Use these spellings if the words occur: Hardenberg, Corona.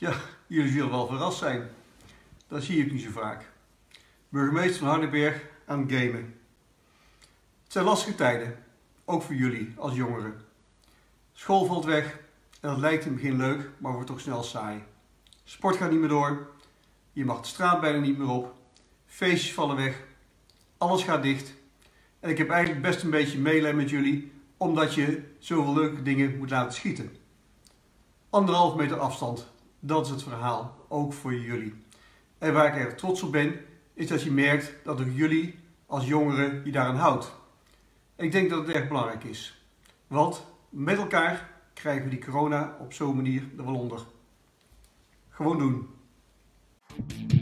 Tja, jullie zullen wel verrast zijn. Dat zie ik niet zo vaak. Burgemeester van Hardenberg aan het gamen. Het zijn lastige tijden, ook voor jullie als jongeren. School valt weg en dat lijkt in het begin leuk, maar wordt toch snel saai. Sport gaat niet meer door, je mag de straat bijna niet meer op, feestjes vallen weg, alles gaat dicht. En ik heb eigenlijk best een beetje meelij met jullie, omdat je zoveel leuke dingen moet laten schieten. 1,5 meter afstand, dat is het verhaal, ook voor jullie. En waar ik erg trots op ben, is dat je merkt dat ook jullie als jongeren je daaraan houdt. En ik denk dat het erg belangrijk is, want met elkaar krijgen we die corona op zo'n manier er wel onder. Gewoon doen.